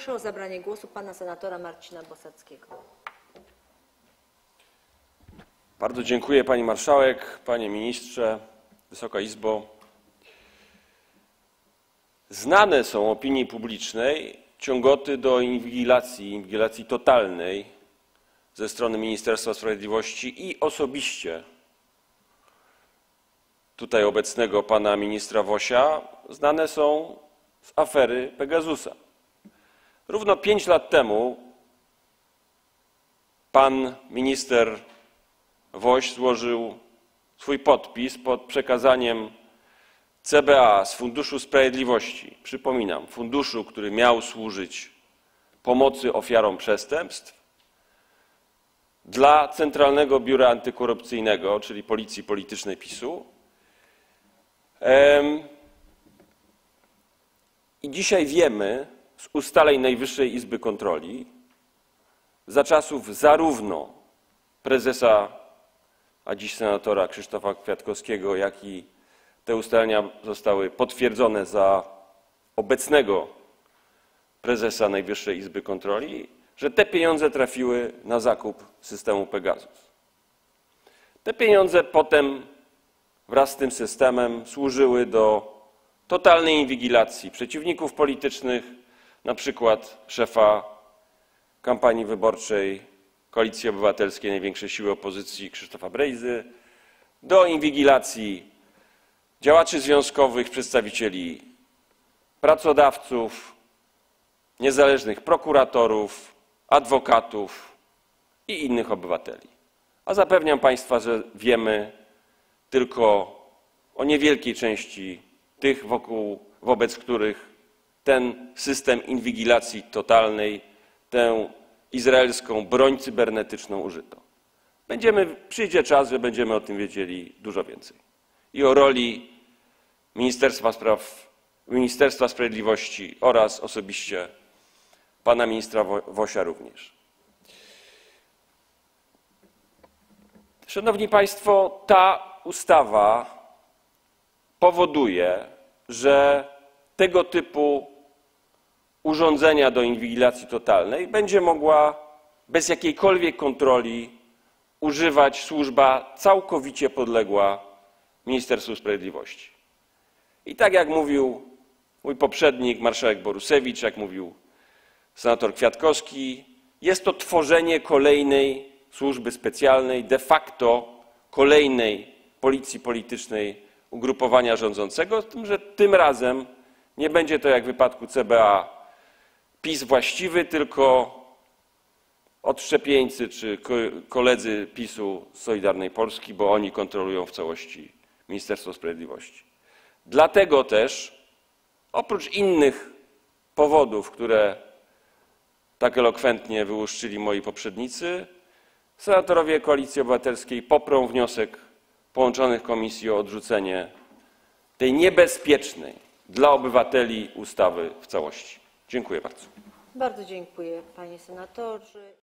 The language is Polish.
Proszę o zabranie głosu pana senatora Marcina Bosackiego. Bardzo dziękuję pani marszałek, panie ministrze, Wysoka Izbo. Znane są opinii publicznej ciągoty do inwigilacji totalnej ze strony Ministerstwa Sprawiedliwości i osobiście tutaj obecnego pana ministra Wosia znane są z afery Pegasusa. Równo 5 lat temu pan minister Woś złożył swój podpis pod przekazaniem CBA z Funduszu Sprawiedliwości, przypominam, funduszu, który miał służyć pomocy ofiarom przestępstw, dla Centralnego Biura Antykorupcyjnego, czyli Policji Politycznej PiS-u. I dzisiaj wiemy z ustaleń Najwyższej Izby Kontroli za czasów zarówno prezesa, a dziś senatora Krzysztofa Kwiatkowskiego, jak i te ustalenia zostały potwierdzone za obecnego prezesa Najwyższej Izby Kontroli, że te pieniądze trafiły na zakup systemu Pegasus. Te pieniądze potem wraz z tym systemem służyły do totalnej inwigilacji przeciwników politycznych, na przykład szefa kampanii wyborczej Koalicji Obywatelskiej, największej siły opozycji Krzysztofa Brejzy, do inwigilacji działaczy związkowych, przedstawicieli pracodawców, niezależnych prokuratorów, adwokatów i innych obywateli. A zapewniam państwa, że wiemy tylko o niewielkiej części tych, wobec których ten system inwigilacji totalnej, tę izraelską broń cybernetyczną użyto. Przyjdzie czas, że będziemy o tym wiedzieli dużo więcej. I o roli Ministerstwa Sprawiedliwości oraz osobiście pana ministra Wosia również. Szanowni państwo, ta ustawa powoduje, że tego typu urządzenia do inwigilacji totalnej będzie mogła bez jakiejkolwiek kontroli używać służba całkowicie podległa Ministerstwu Sprawiedliwości. I tak jak mówił mój poprzednik, marszałek Borusewicz, jak mówił senator Kwiatkowski, jest to tworzenie kolejnej służby specjalnej, de facto kolejnej policji politycznej ugrupowania rządzącego, z tym, że tym razem nie będzie to jak w wypadku CBA PiS właściwy, tylko odszczepieńcy czy koledzy PiS-u z Solidarnej Polski, bo oni kontrolują w całości Ministerstwo Sprawiedliwości. Dlatego też, oprócz innych powodów, które tak elokwentnie wyłuszczyli moi poprzednicy, senatorowie Koalicji Obywatelskiej poprą wniosek połączonych komisji o odrzucenie tej niebezpiecznej dla obywateli ustawy w całości. Dziękuję bardzo. Bardzo dziękuję, panie senatorze.